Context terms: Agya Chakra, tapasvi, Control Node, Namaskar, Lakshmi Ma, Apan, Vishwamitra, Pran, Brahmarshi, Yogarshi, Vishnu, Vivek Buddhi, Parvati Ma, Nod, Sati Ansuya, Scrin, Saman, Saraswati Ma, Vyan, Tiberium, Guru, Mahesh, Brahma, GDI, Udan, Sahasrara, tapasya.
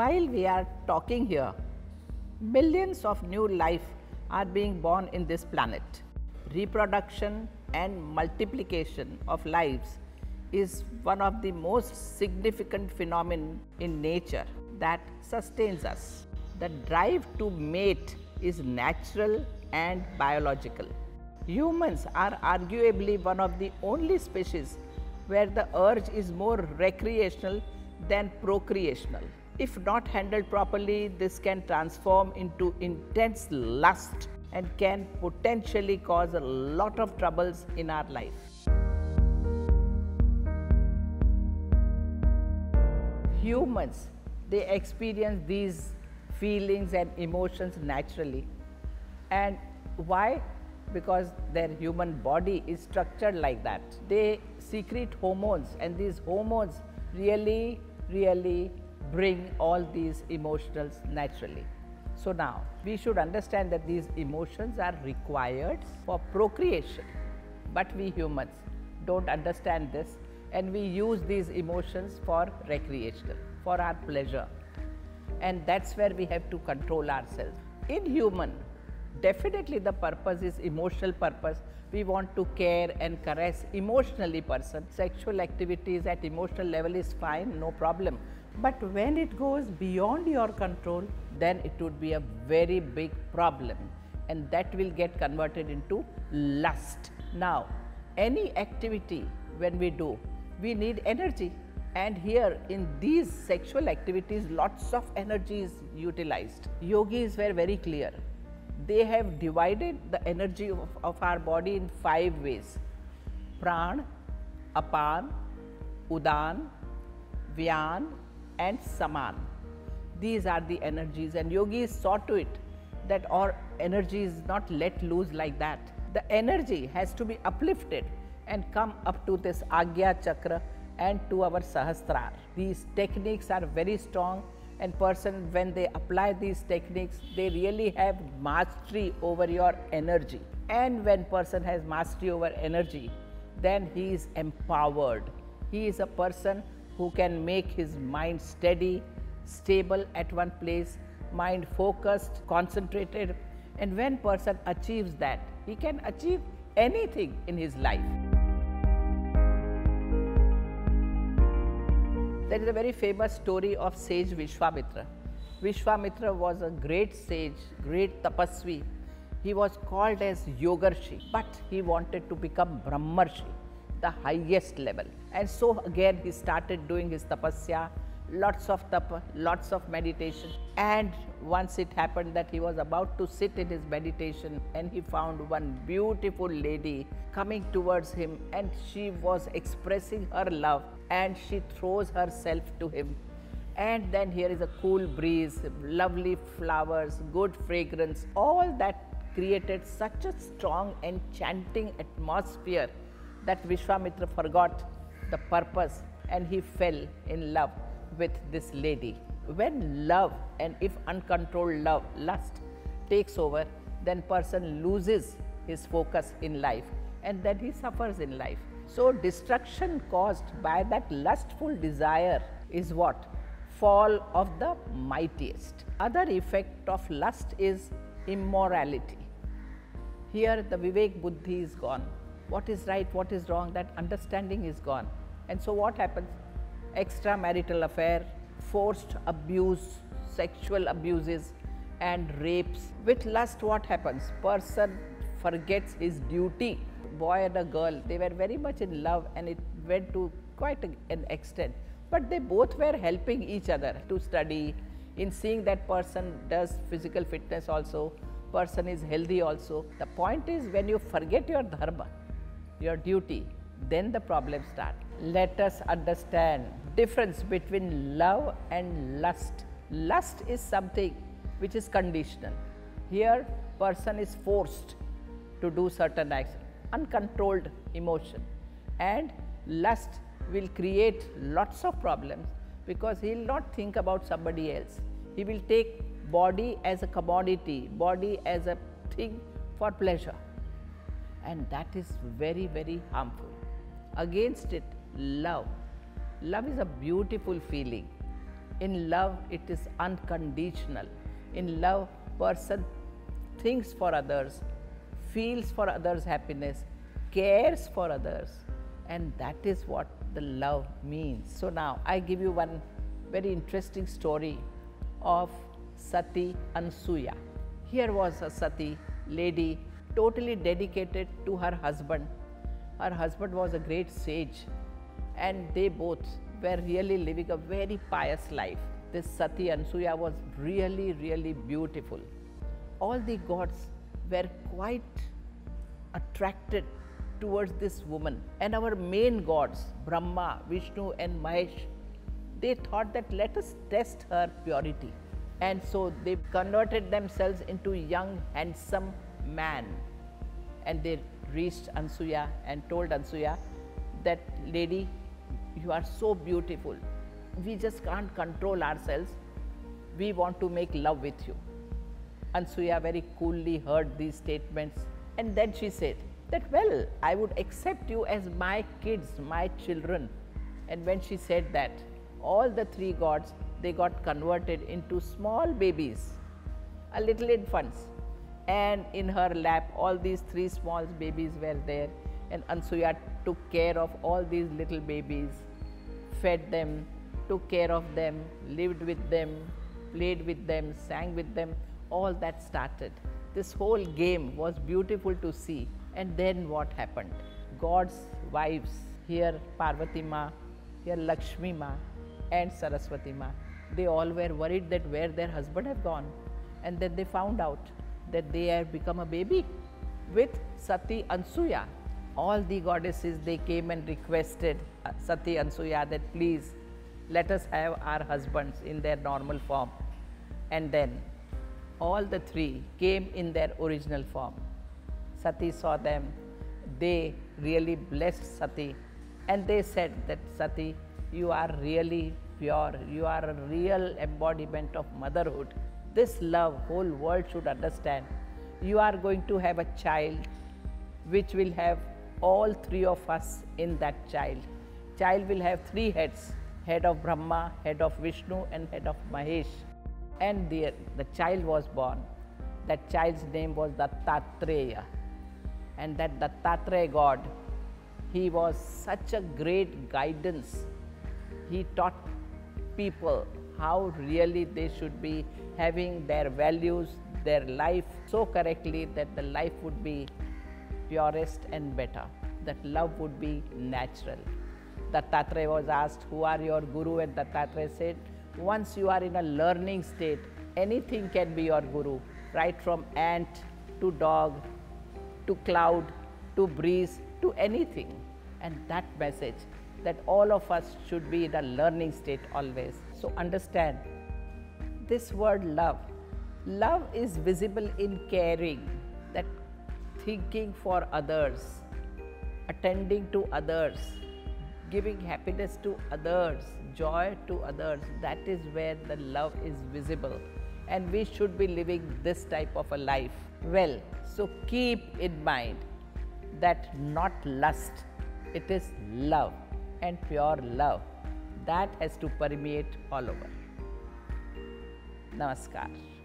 While we are talking here, millions of new life are being born in this planet. Reproduction and multiplication of lives is one of the most significant phenomena in nature that sustains us. The drive to mate is natural and biological. Humans are arguably one of the only species where the urge is more recreational than procreational. If not handled properly, this can transform into intense lust and can potentially cause a lot of troubles in our life. Humans, they experience these feelings and emotions naturally. And why? Because their human body is structured like that. They secrete hormones, and these hormones really bring all these emotions naturally. So now we should understand that these emotions are required for procreation, but we humans don't understand this, and we use these emotions for recreational, for our pleasure, and that's where we have to control ourselves. In human, definitely the purpose is emotional purpose. We want to care and caress emotionally person. Sexual activities at emotional level is fine, no problem. But when it goes beyond your control, then it would be a very big problem, and that will get converted into lust. Now, any activity when we do, we need energy. And here in these sexual activities, lots of energy is utilized. Yogis were very clear. They have divided the energy of our body in 5 ways: Pran, Apan, Udan, Vyan, and Saman. These are the energies, and yogis saw to it that our energy is not let loose like that. The energy has to be uplifted and come up to this Agya Chakra and to our Sahasrara. These techniques are very strong, and person, when they apply these techniques, they really have mastery over your energy. And when person has mastery over energy, then he is empowered. He is a person who can make his mind steady, stable at one place, mind focused, concentrated. And when person achieves that, he can achieve anything in his life. There is a very famous story of sage Vishwamitra. Vishwamitra was a great sage, great tapasvi. He was called as Yogarshi, but he wanted to become Brahmarshi, the highest level. And so again he started doing his tapasya, lots of tapa, lots of meditation. And once it happened that he was about to sit in his meditation, and he found one beautiful lady coming towards him, and she was expressing her love. And she throws herself to him. And then here is a cool breeze, lovely flowers, good fragrance. All that created such a strong, enchanting atmosphere that Vishwamitra forgot the purpose, and he fell in love with this lady. When love, and if uncontrolled love, lust takes over, then person loses his focus in life, and then he suffers in life. So destruction caused by that lustful desire is what? Fall of the mightiest. Other effect of lust is immorality. Here the Vivek Buddhi is gone. What is right, what is wrong, that understanding is gone. And so what happens? Extramarital affair, forced abuse, sexual abuses and rapes. With lust what happens? Person forgets his duty. Boy and a girl, they were very much in love, and it went to quite an extent. But they both were helping each other to study, in seeing that person does physical fitness also, person is healthy also. The point is, when you forget your dharma, your duty, then the problems start. Let us understand difference between love and lust. Lust is something which is conditional. Here person is forced to do certain acts. Uncontrolled emotion. And lust will create lots of problems, because he will not think about somebody else. He will take body as a commodity, body as a thing for pleasure, and that is very, very harmful. Against it, love. Love is a beautiful feeling. In love, it is unconditional. In love, person thinks for others, feels for others' happiness, cares for others, and that is what the love means. So now I give you one very interesting story of Sati Ansuya. Here was a Sati lady, totally dedicated to her husband. Her husband was a great sage, and they both were really living a very pious life. This Sati Ansuya was really, really beautiful. All the gods were quite attracted towards this woman. And our main gods, Brahma, Vishnu and Mahesh, they thought that let us test her purity. And so they converted themselves into young, handsome man. And they reached Ansuya and told Ansuya that, lady, you are so beautiful. We just can't control ourselves. We want to make love with you. Ansuya very coolly heard these statements, and then she said that, well, I would accept you as my kids, my children. And when she said that, all the three gods, they got converted into small babies, a little infants. And in her lap, all these three small babies were there. And Ansuya took care of all these little babies, fed them, took care of them, lived with them, played with them, sang with them. All that started. This whole game was beautiful to see. And then what happened? God's wives, here Parvati Ma, here Lakshmi Ma and Saraswati Ma, they all were worried that where their husband had gone. And then they found out that they had become a baby with Sati Ansuya. All the goddesses, they came and requested Sati Ansuya that please let us have our husbands in their normal form. And then all the three came in their original form. Sati saw them. They really blessed Sati and they said that, Sati, you are really pure. You are a real embodiment of motherhood. This love, whole world should understand. You are going to have a child which will have all three of us in that child. Child will have three heads, head of Brahma, head of Vishnu and head of Mahesh. And there the child was born. That child's name was Dattatreya. And that Dattatreya God, he was such a great guidance. He taught people how really they should be having their values, their life so correctly that the life would be purest and better, that love would be natural. Dattatreya was asked, who are your guru? And Dattatreya said, once you are in a learning state, anything can be your guru, right from ant to dog, to cloud, to breeze, to anything. And that message that all of us should be in a learning state always. So understand this word love. Love is visible in caring, that thinking for others, attending to others, giving happiness to others, joy to others. That is where the love is visible. And we should be living this type of a life. Well, so keep in mind that not lust, it is love and pure love. That has to permeate all over. Namaskar.